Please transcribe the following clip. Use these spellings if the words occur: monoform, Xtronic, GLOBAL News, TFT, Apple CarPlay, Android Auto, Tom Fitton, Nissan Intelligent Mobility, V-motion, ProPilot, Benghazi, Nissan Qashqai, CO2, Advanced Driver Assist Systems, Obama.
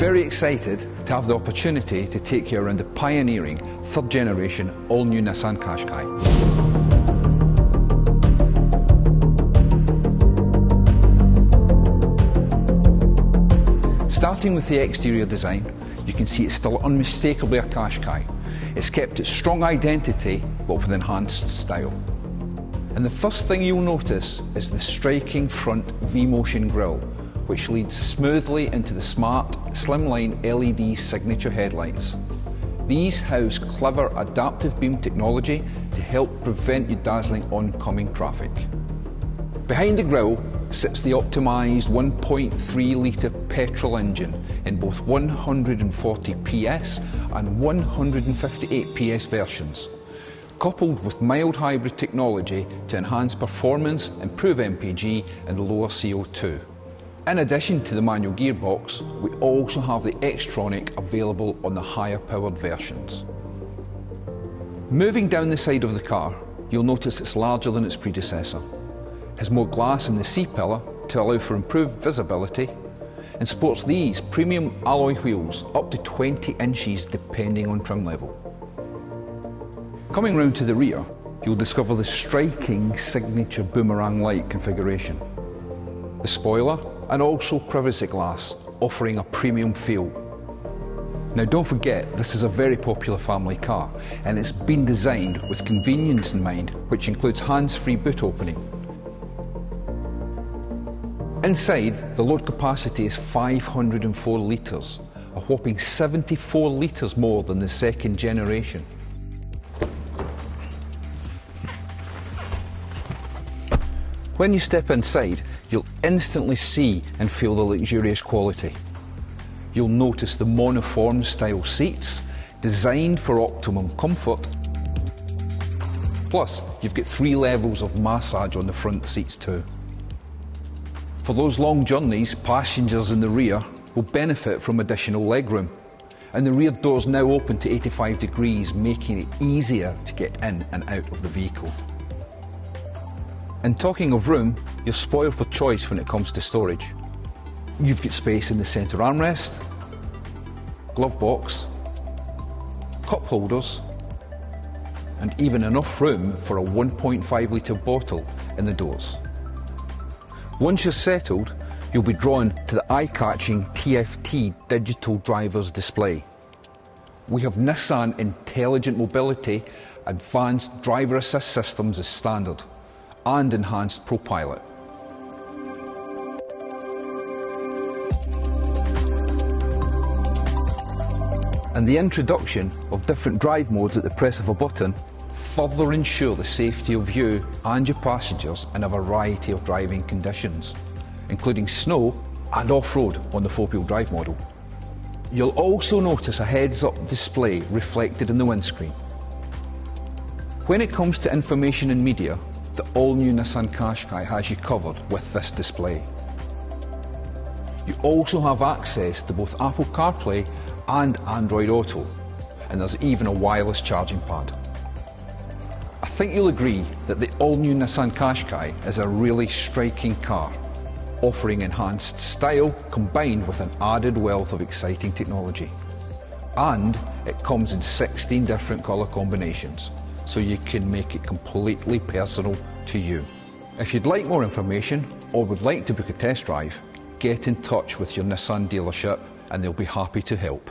very excited to have the opportunity to take you around the pioneering third generation all-new Nissan Qashqai. Starting with the exterior design, you can see it's still unmistakably a Qashqai. It's kept its strong identity, but with enhanced style. And the first thing you'll notice is the striking front V-motion grille, which leads smoothly into the smart, slimline LED signature headlights. These house clever adaptive beam technology to help prevent you dazzling oncoming traffic. Behind the grille sits the optimised 1.3-litre petrol engine in both 140 PS and 158 PS versions, coupled with mild hybrid technology to enhance performance, improve MPG and lower CO2. In addition to the manual gearbox, we also have the Xtronic available on the higher powered versions. Moving down the side of the car, you'll notice it's larger than its predecessor. Has more glass in the C-pillar to allow for improved visibility, and sports these premium alloy wheels up to 20 inches depending on trim level. Coming round to the rear, you'll discover the striking signature boomerang-like configuration, the spoiler and also privacy glass, offering a premium feel. Now don't forget, this is a very popular family car, and it's been designed with convenience in mind, which includes hands-free boot opening. Inside, the load capacity is 504 litres, a whopping 74 litres more than the second generation. When you step inside, you'll instantly see and feel the luxurious quality. You'll notice the monoform style seats, designed for optimum comfort. Plus, you've got 3 levels of massage on the front seats too. For those long journeys, passengers in the rear will benefit from additional legroom, and the rear door is now open to 85 degrees, making it easier to get in and out of the vehicle. And talking of room, you're spoiled for choice when it comes to storage. You've got space in the centre armrest, glove box, cup holders, and even enough room for a 1.5 litre bottle in the doors. Once you're settled, you'll be drawn to the eye-catching TFT digital driver's display. We have Nissan Intelligent Mobility, Advanced Driver Assist Systems as standard, and enhanced ProPilot. And the introduction of different drive modes at the press of a button further ensure the safety of you and your passengers in a variety of driving conditions, including snow and off-road on the 4-wheel drive model. You'll also notice a heads-up display reflected in the windscreen. When it comes to information and media, the all-new Nissan Qashqai has you covered with this display. You also have access to both Apple CarPlay and Android Auto, and there's even a wireless charging pad. I think you'll agree that the all-new Nissan Qashqai is a really striking car, offering enhanced style combined with an added wealth of exciting technology. And it comes in 16 different colour combinations, so you can make it completely personal to you. If you'd like more information or would like to book a test drive, get in touch with your Nissan dealership and they'll be happy to help.